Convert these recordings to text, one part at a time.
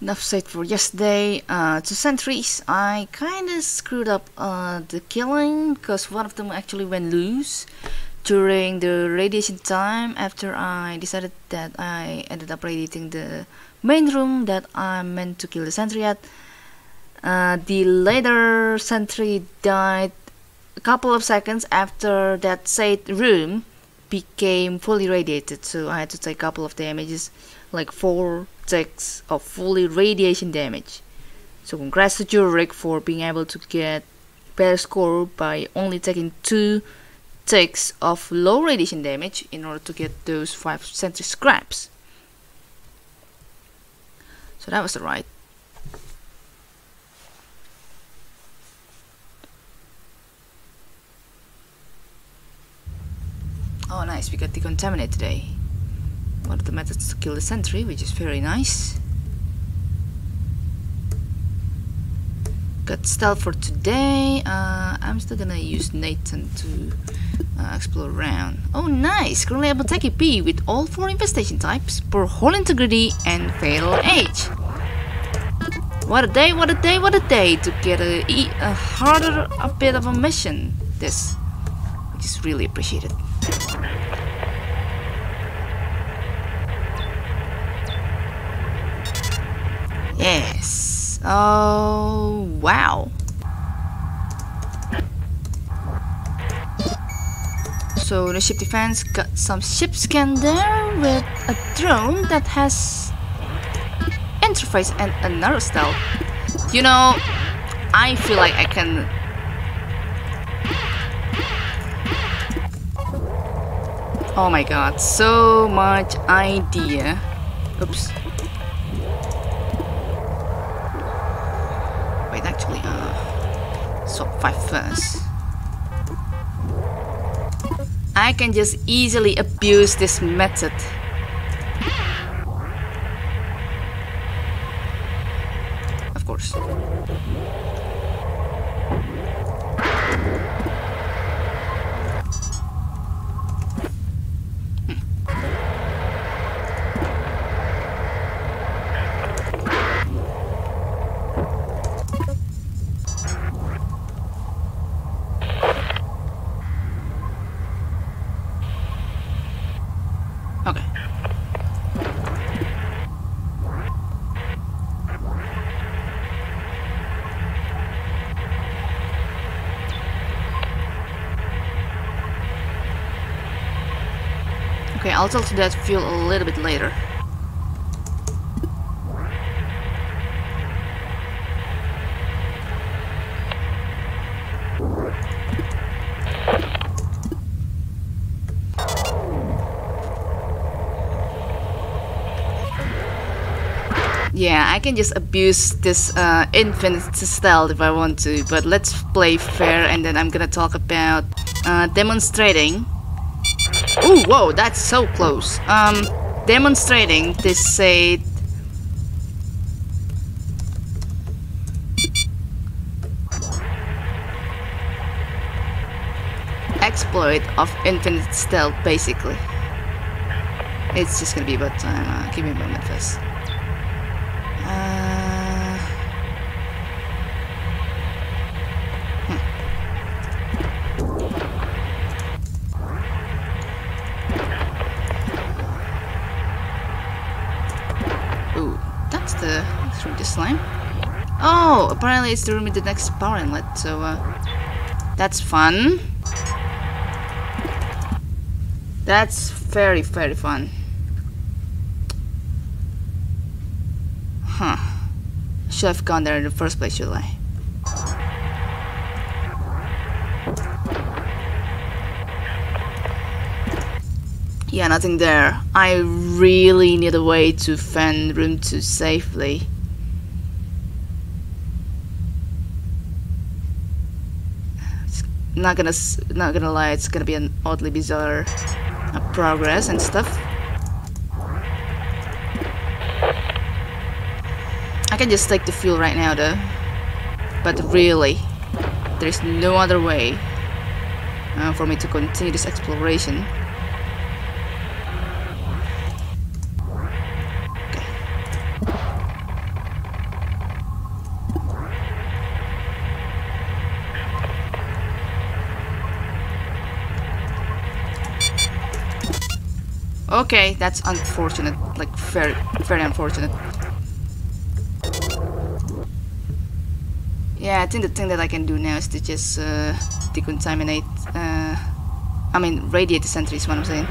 Enough said for yesterday. 2 sentries. I kinda screwed up the killing because one of them actually went loose during the radiation time after I decided that I ended up radiating the main room that I meant to kill the sentry at. The later sentry died a couple of seconds after that said room became fully radiated, so I had to take a couple of damages, like 4 ticks of fully radiation damage. So congrats to JuryRigged for being able to get better score by only taking 2 ticks of low radiation damage in order to get those 5 sentry scraps. So that was alright. Oh nice, we got decontaminate today. One of the methods to kill the sentry, which is very nice. Got stealth for today. I'm still gonna use Nathan to explore around. Oh nice, currently able to take EP with all 4 infestation types, poor whole integrity and fatal age. What a day, what a day, what a day to get a harder a bit of a mission. This, which is really appreciated. Yes. Oh, wow. So the ship defense got some ship scan there with a drone that has interface and another stealth. You know, I feel like I can oh my god, so much idea. Oops. Wait, actually, swap 5 first. I can just easily abuse this method. Of course. Okay, I'll talk to that fuel a little bit later. Yeah, I can just abuse this infinite stealth if I want to, but let's play fair, and then I'm gonna talk about demonstrating. Ooh, whoa, that's so close. Demonstrating this said exploit of infinite stealth, basically. It's just gonna be about time. Give me a moment first. Through the slime. Oh, apparently it's the room with the next power inlet, so that's fun. That's very, very fun. Huh. Should have gone there in the first place, should I? Yeah, nothing there. I really need a way to fan room 2 safely. Not gonna lie, it's gonna be an oddly bizarre progress and stuff. I can just take the fuel right now though, but really there's no other way for me to continue this exploration. Okay, that's unfortunate. Like, very, very unfortunate. Yeah, I think the thing that I can do now is to just decontaminate. I mean, radiate the sentry is what I'm saying.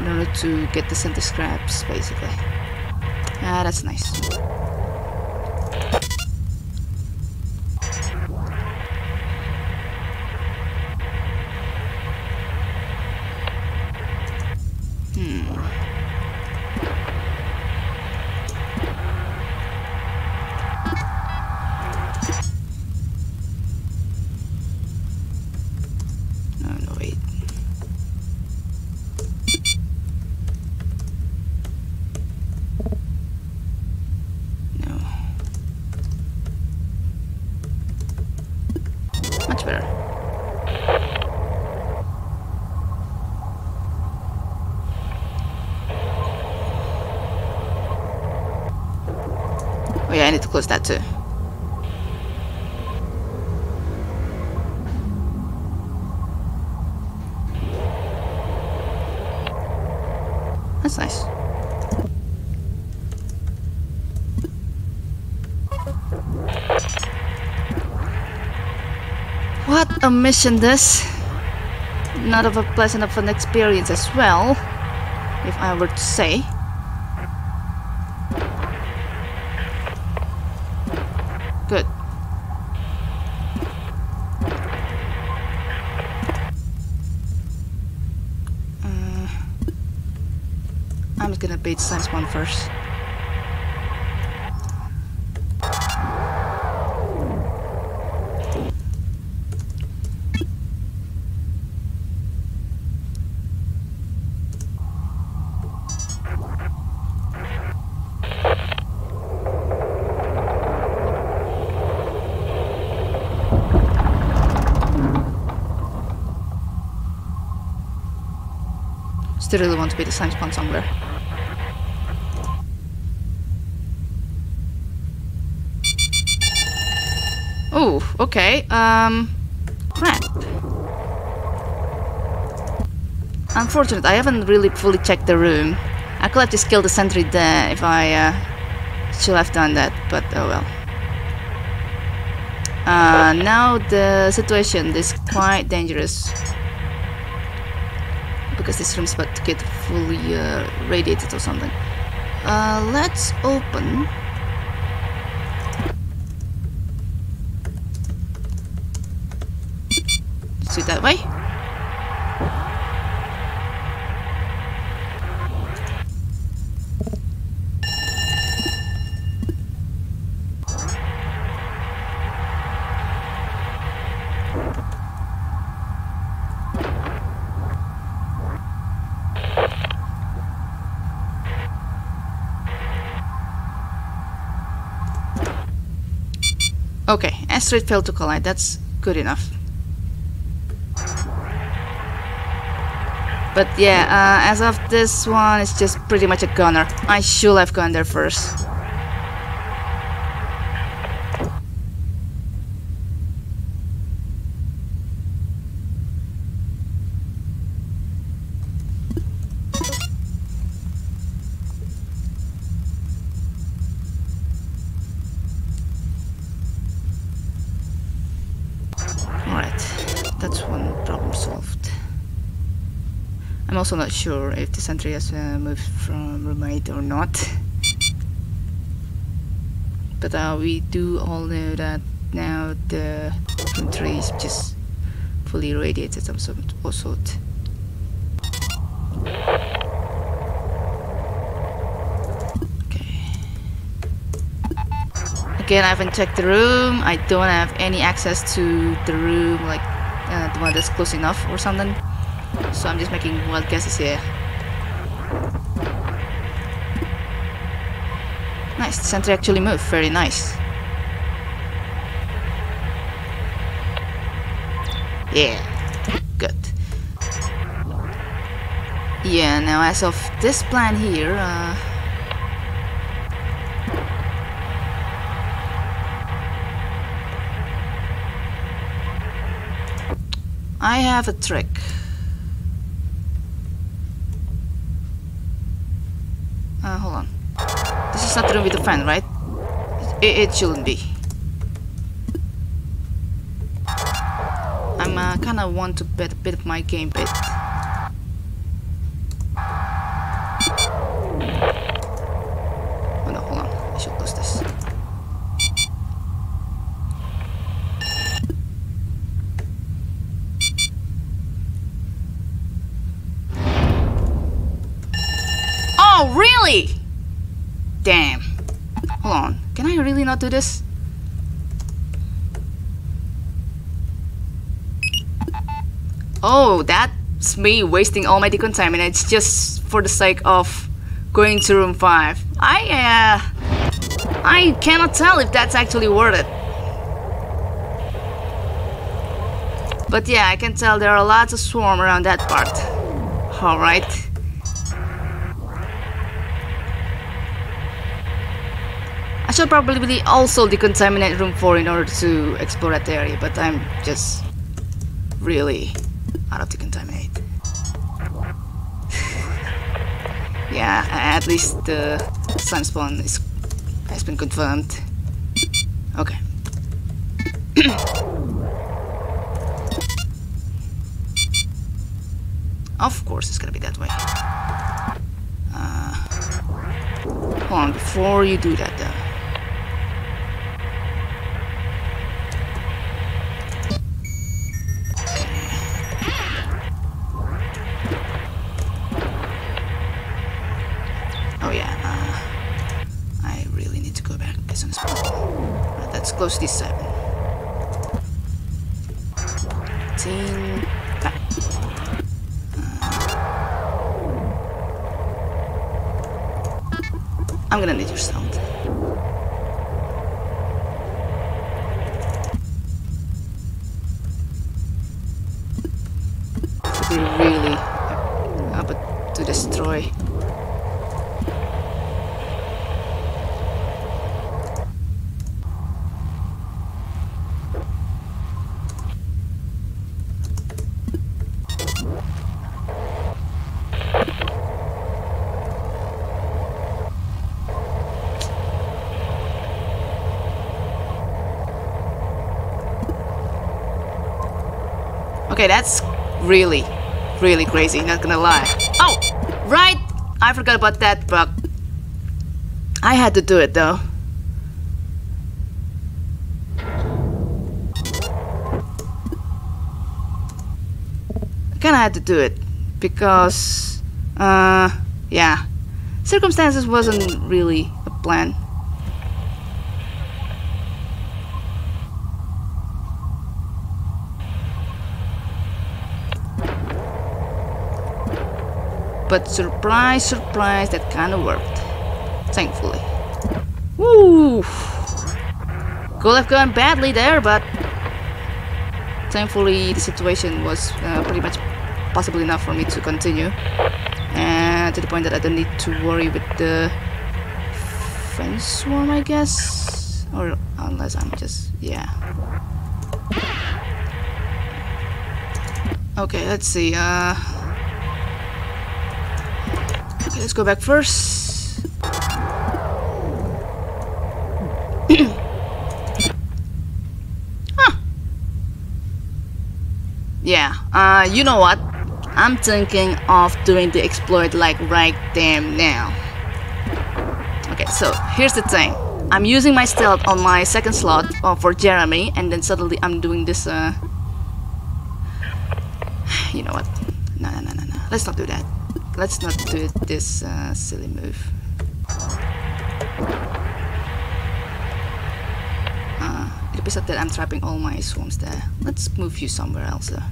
In order to get the sentry scraps, basically. Ah, that's nice. Oh yeah, I need to close that too. That's nice. What a mission this! Not of a pleasant of an experience as well, if I were to say. Good. I'm just gonna beat science one first. I still really want to be the slime spawn somewhere. Oh, okay. Crap. Unfortunate, I haven't really fully checked the room. I could have just killed the sentry there if I should have done that, but oh well. Now the situation is quite dangerous. Because this room's about to get fully radiated or something. Let's open. Let's do it that way. Okay, asteroid failed to collide, that's good enough. But yeah, as of this one, it's just pretty much a goner. I should have gone there first. I'm also not sure if the sentry has moved from room 8 or not. But we do all know that now the room 3 is just fully irradiated of some sort. Okay. Again, I haven't checked the room. I don't have any access to the room, like the one that's close enough or something. So I'm just making wild guesses here. Nice, the sentry actually moved, very nice. Yeah, good. Yeah, now as of this plan here, I have a trick. is not room with a fan, right? It shouldn't be. I'm kinda want to bet a bit of my game bit. Damn. Hold on. Can I really not do this? Oh, that's me wasting all my decontaminants, and it's just for the sake of going to room 5. I cannot tell if that's actually worth it. But yeah, I can tell there are lots of swarm around that part. Alright. I should probably also decontaminate room 4 in order to explore that area, but I'm just really out of decontaminate. Yeah, at least the slime spawn has been confirmed. Okay. Of course it's gonna be that way. Hold on, before you do that though. Close to this 7. 18. I'm gonna need your sound. We really have to destroy. Okay, that's really, really crazy, not gonna lie. Oh, right! I forgot about that bug. I had to do it though. I kinda had to do it because, yeah. Circumstances wasn't really a plan. But surprise, surprise, that kind of worked. Thankfully. Woo! Could have gone badly there, but thankfully the situation was pretty much possible enough for me to continue. And to the point that I don't need to worry with the fence swarm, I guess. Or unless I'm just, yeah. Okay, let's see. Let's go back first. Huh. Yeah, you know what? I'm thinking of doing the exploit like right damn now. Okay, so here's the thing. I'm using my stealth on my second slot for Jeremy, and then suddenly I'm doing this you know what? No. Let's not do that. Let's not do this silly move. It appears that I'm trapping all my swarms there. Let's move you somewhere else though.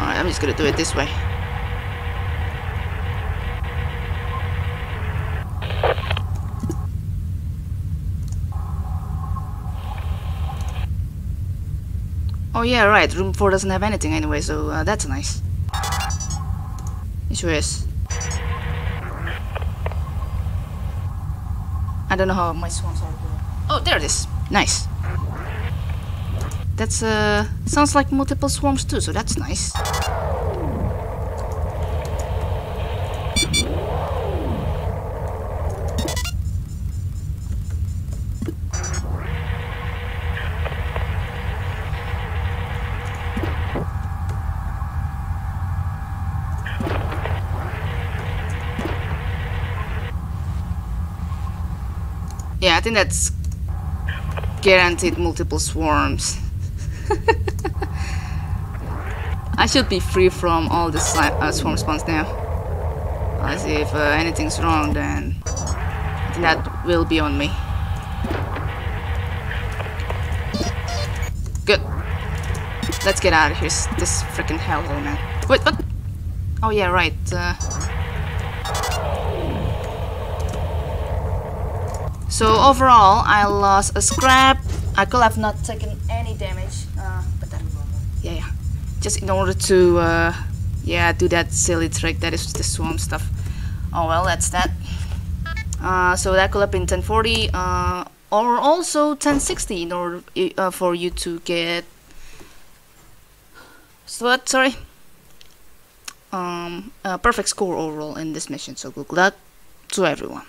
Alright, I'm just gonna do it this way. Oh yeah, right, room 4 doesn't have anything anyway, so that's nice. It sure is. I don't know how my swans are doing. Oh, there it is. Nice. That's sounds like multiple swarms too, so that's nice. Yeah, I think that's guaranteed multiple swarms. I should be free from all the swarm spawns now. As if anything's wrong, then I think that will be on me. Good. Let's get out of here. This freaking hellhole, man. Wait, what? Oh yeah, right. So overall, I lost a scrap. I could have not taken any damage, but that will yeah. Just in order to, yeah, do that silly trick that is the swarm stuff. Oh well, that's that. So that could have been 1040, or also 1060 in order for you to get. What? Sorry. A perfect score overall in this mission. So good luck to everyone.